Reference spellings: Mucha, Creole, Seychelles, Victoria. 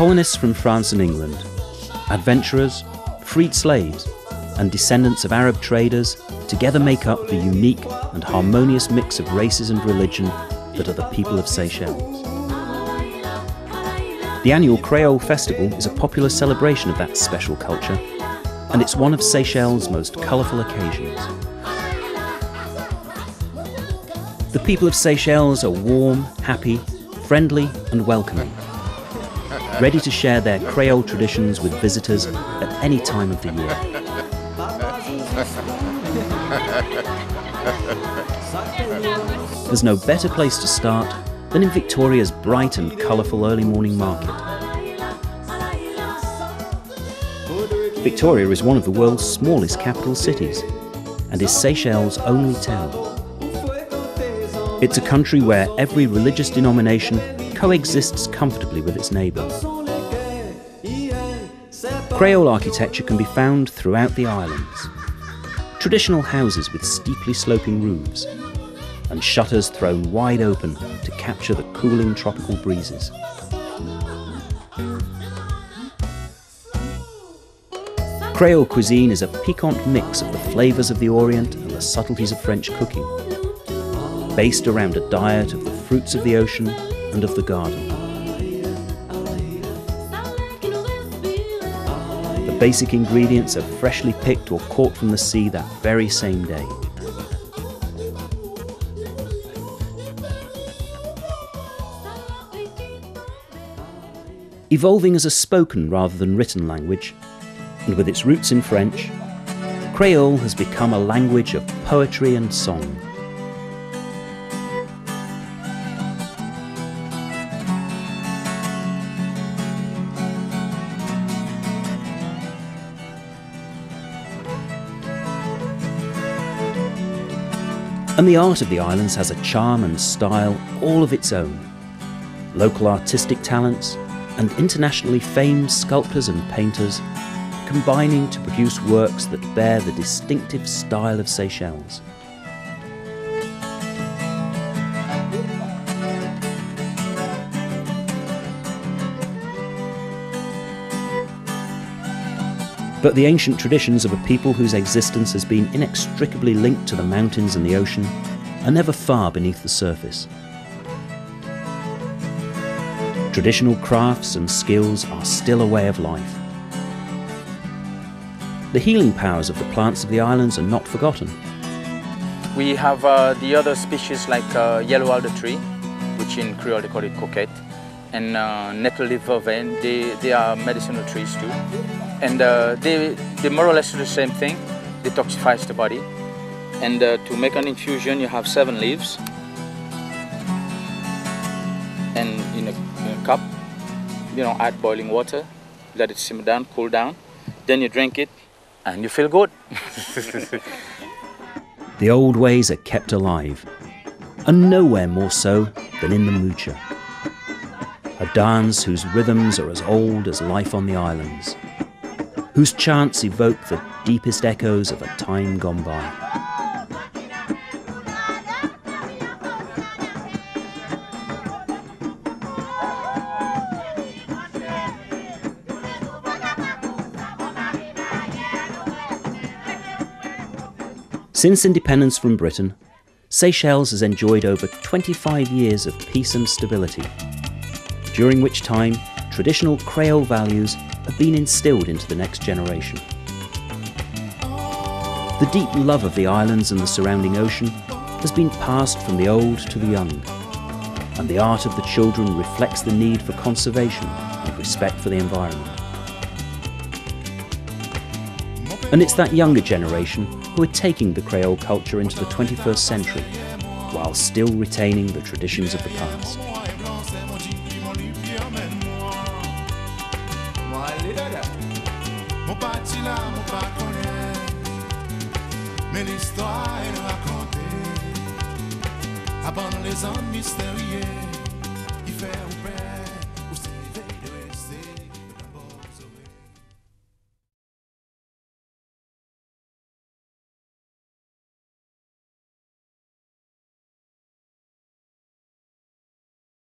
Colonists from France and England, adventurers, freed slaves, and descendants of Arab traders together make up the unique and harmonious mix of races and religion that are the people of Seychelles. The annual Creole Festival is a popular celebration of that special culture, and it's one of Seychelles' most colourful occasions. The people of Seychelles are warm, happy, friendly and welcoming, ready to share their Creole traditions with visitors at any time of the year. There's no better place to start than in Victoria's bright and colourful early morning market. Victoria is one of the world's smallest capital cities and is Seychelles' only town. It's a country where every religious denomination coexists comfortably with its neighbour. Creole architecture can be found throughout the islands. Traditional houses with steeply sloping roofs and shutters thrown wide open to capture the cooling tropical breezes. Creole cuisine is a piquant mix of the flavours of the Orient and the subtleties of French cooking, based around a diet of the fruits of the ocean and of the garden. Basic ingredients are freshly picked or caught from the sea that very same day. Evolving as a spoken rather than written language, and with its roots in French, Creole has become a language of poetry and song. And the art of the islands has a charm and style all of its own. Local artistic talents and internationally famed sculptors and painters combining to produce works that bear the distinctive style of Seychelles. But the ancient traditions of a people whose existence has been inextricably linked to the mountains and the ocean are never far beneath the surface. Traditional crafts and skills are still a way of life. The healing powers of the plants of the islands are not forgotten. We have the other species like yellow alder tree, which in Creole they call it coquette, and nettle leaf vervain. They are medicinal trees too. And they more or less do the same thing, detoxifies the body. And to make an infusion you have 7 leaves and in a cup, add boiling water, let it simmer down, cool down, then you drink it and you feel good. The old ways are kept alive, and nowhere more so than in the Mucha, a dance whose rhythms are as old as life on the islands, whose chants evoke the deepest echoes of a time gone by. Since independence from Britain, Seychelles has enjoyed over 25 years of peace and stability, during which time traditional Creole values have been instilled into the next generation. The deep love of the islands and the surrounding ocean has been passed from the old to the young, and the art of the children reflects the need for conservation and respect for the environment. And it's that younger generation who are taking the Creole culture into the 21st century, while still retaining the traditions of the past. Histoire à raconter avant les hommes mystérieux.